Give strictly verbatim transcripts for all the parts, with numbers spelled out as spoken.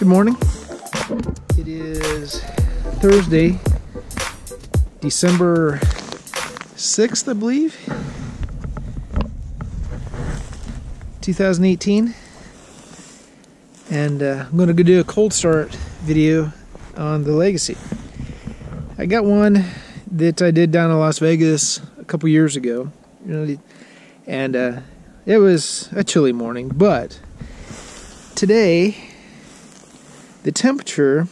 Good morning. It is Thursday, December sixth, I believe, two thousand eighteen, and uh, I'm going to do a cold start video on the Legacy. I got one that I did down in Las Vegas a couple years ago, and uh, it was a chilly morning, but today the temperature,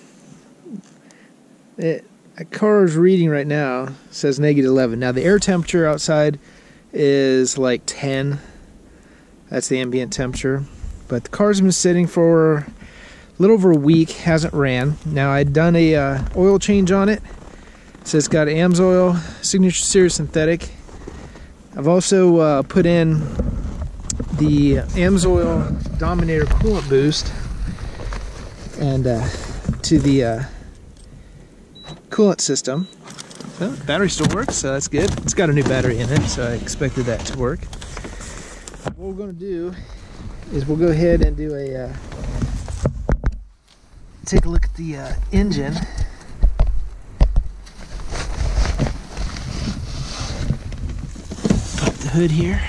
it, a car's reading right now says negative eleven. Now the air temperature outside is like ten. That's the ambient temperature. But the car's been sitting for a little over a week, hasn't ran. Now I'd done a uh, oil change on it. So it's got Amsoil Signature Series synthetic. I've also uh, put in the Amsoil Dominator Coolant Boost and uh, to the uh, coolant system. So the battery still works, so that's good. It's got a new battery in it, so I expected that to work. What we're going to do is we'll go ahead and do a uh, take a look at the uh, engine. Hood here.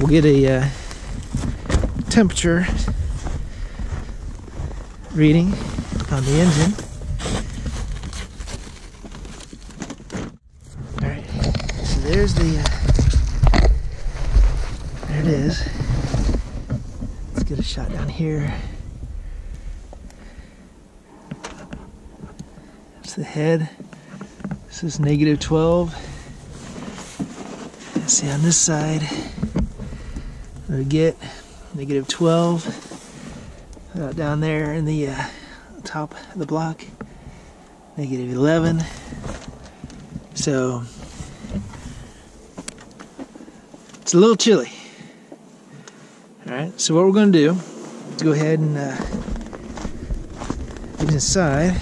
We'll get a uh, temperature reading on the engine. All right, so there's the, uh, there it is. Let's get a shot down here. That's the head. This is negative twelve. See, on this side, we get negative twelve, uh, down there in the uh, top of the block, negative eleven. So it's a little chilly. All right, so what we're going to do is go ahead and uh, get inside.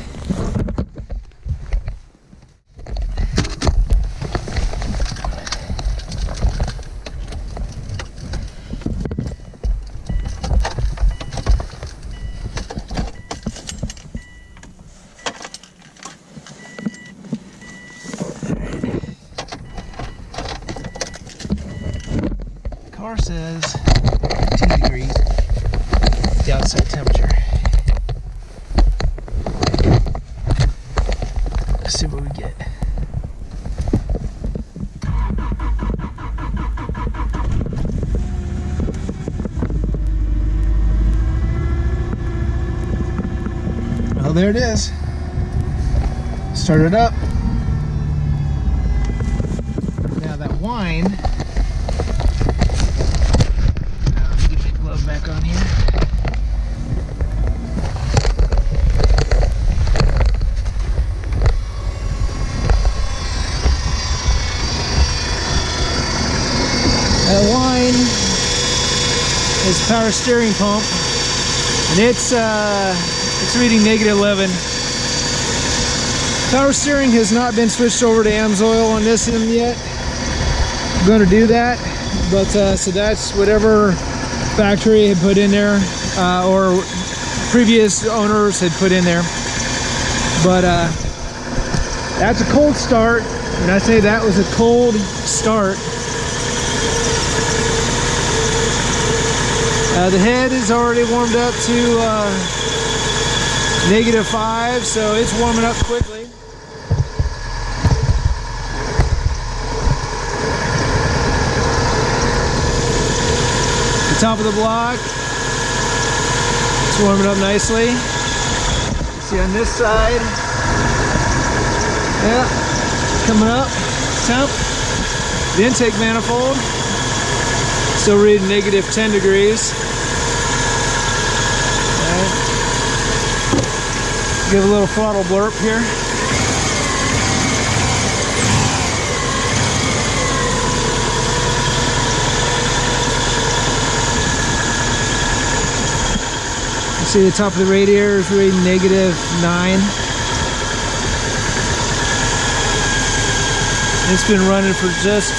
Car says ten degrees, the outside temperature. Let's see what we get. Well, there it is. Start it up. Now that wine. Back on here. That wine is power steering pump, and it's uh, it's reading negative eleven. Power steering has not been switched over to Amsoil on this end yet. I'm going to do that, but uh, so that's whatever factory had put in there, uh, or previous owners had put in there. But uh, that's a cold start. When I say that was a cold start, uh, the head is already warmed up to uh, negative five, so it's warming up quickly. Top of the block, it's warming up nicely. See on this side, yeah, coming up. Temp, the intake manifold, still reading negative ten degrees. Right. Give a little throttle blurb here. See the top of the radiator is reading negative nine. It's been running for just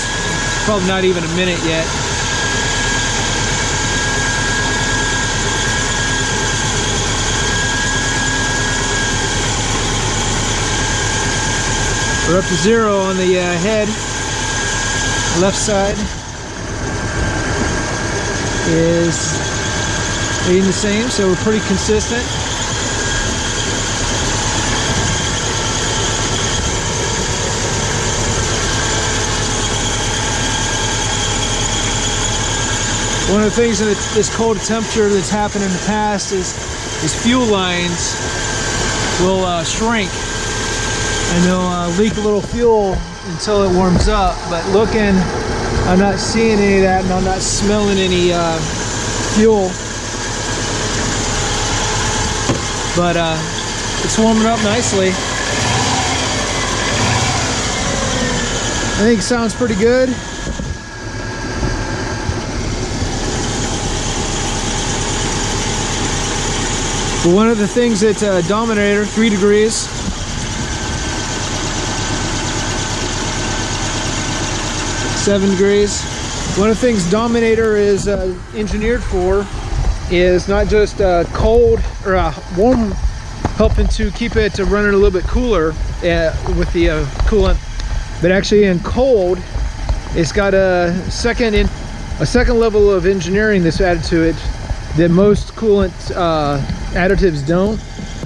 probably not even a minute yet. We're up to zero on the uh, head, left side is eating the same, so we're pretty consistent. One of the things in this cold temperature that's happened in the past is, is fuel lines will uh, shrink and they'll uh, leak a little fuel until it warms up. But looking, I'm not seeing any of that, and I'm not smelling any uh, fuel. But uh, it's warming up nicely. I think it sounds pretty good. But one of the things that uh, Dominator, three degrees. Seven degrees. One of the things Dominator is uh, engineered for is not just uh, cold or uh, warm, helping to keep it uh, running a little bit cooler uh, with the uh, coolant, but actually in cold, it's got a second in a second level of engineering that's added to it that most coolant uh, additives don't,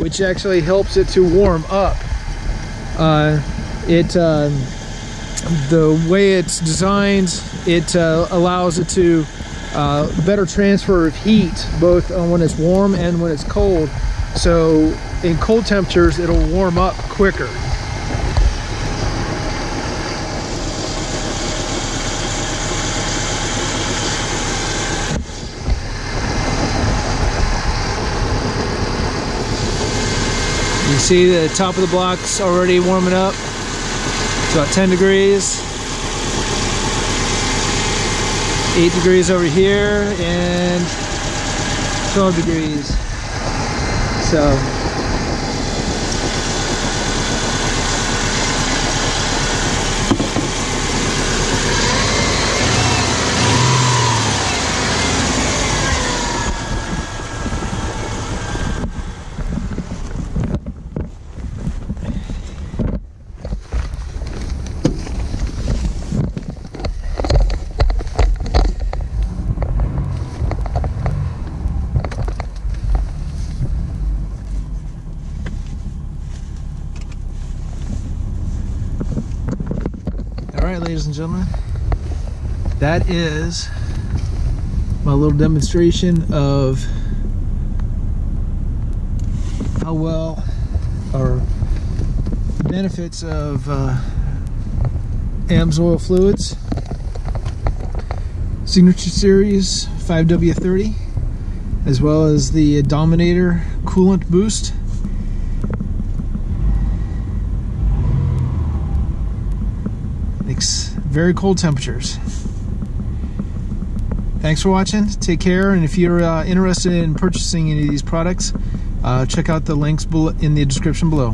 which actually helps it to warm up. Uh, it. Uh, The way it's designed, it uh, allows it to uh, better transfer of heat, both when it's warm and when it's cold. So in cold temperatures, it'll warm up quicker. You see the top of the block's already warming up. About ten degrees, eight degrees over here, and twelve degrees. So ladies and gentlemen, that is my little demonstration of how well, or the benefits of uh, Amsoil fluids, Signature Series five W thirty, as well as the Dominator Coolant Boost. Very cold temperatures. Thanks for watching. Take care, and if you're uh, interested in purchasing any of these products, uh, check out the links in the description below.